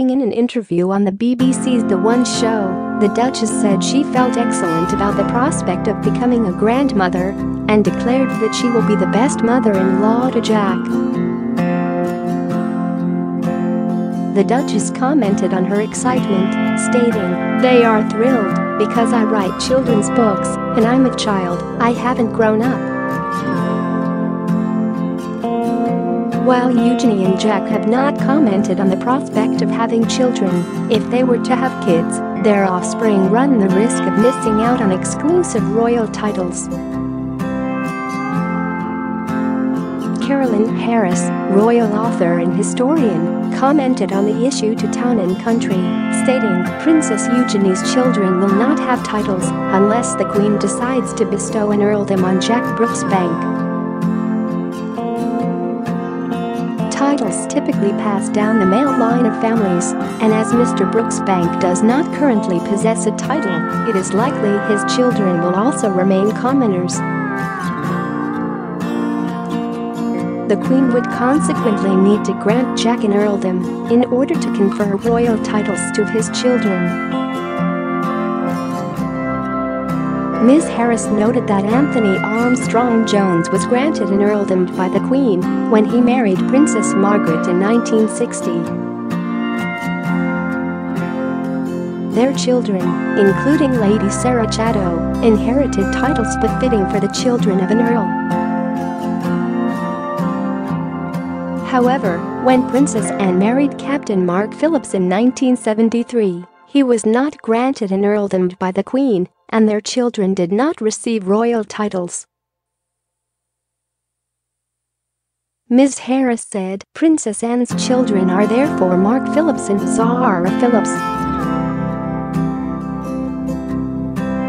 speaking in an interview on the BBC's The One Show, the Duchess said she felt excellent about the prospect of becoming a grandmother and declared that she will be the best mother-in-law to Jack. The Duchess commented on her excitement, stating, "They are thrilled because I write children's books, and I'm a child, I haven't grown up." While Eugenie and Jack have not commented on the prospect of having children, if they were to have kids, their offspring run the risk of missing out on exclusive royal titles. Carolyn Harris, royal author and historian, commented on the issue to Town and Country, stating, "Princess Eugenie's children will not have titles unless the Queen decides to bestow an earldom on Jack Brooksbank. Titles typically pass down the male line of families, and as Mr. Brooksbank does not currently possess a title, it is likely his children will also remain commoners." The Queen would consequently need to grant Jack an earldom in order to confer royal titles to his children. Ms. Harris noted that Anthony Armstrong-Jones was granted an earldom by the Queen when he married Princess Margaret in 1960. Their children, including Lady Sarah Chatto, inherited titles befitting for the children of an earl. However, when Princess Anne married Captain Mark Phillips in 1973, he was not granted an earldom by the Queen, and their children did not receive royal titles. Ms. Harris said, "Princess Anne's children are therefore Mark Phillips and Zara Phillips."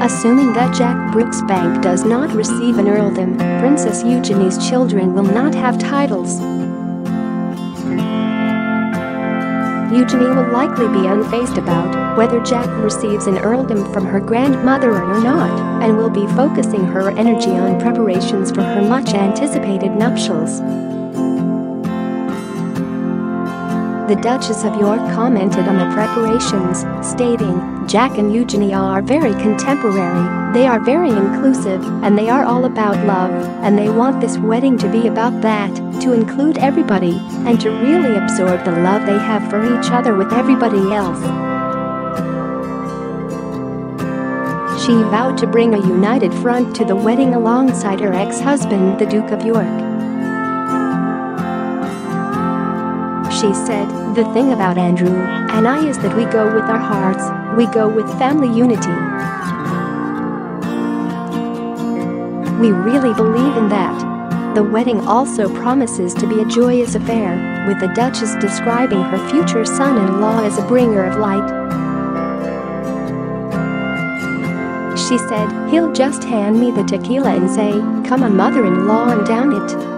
Assuming that Jack Brooksbank does not receive an earldom, Princess Eugenie's children will not have titles. Eugenie will likely be unfazed about whether Jack receives an earldom from her grandmother or not, and will be focusing her energy on preparations for her much-anticipated nuptials. The Duchess of York commented on the preparations, stating, "Jack and Eugenie are very contemporary, they are very inclusive, and they are all about love, and they want this wedding to be about that, to include everybody, and to really absorb the love they have for each other with everybody else." She vowed to bring a united front to the wedding alongside her ex-husband, the Duke of York. She said, "The thing about Andrew and I is that we go with our hearts, we go with family unity. We really believe in that." The wedding also promises to be a joyous affair, with the Duchess describing her future son-in-law as a bringer of light. She said, "He'll just hand me the tequila and say, 'Come on, mother-in-law,' and down it."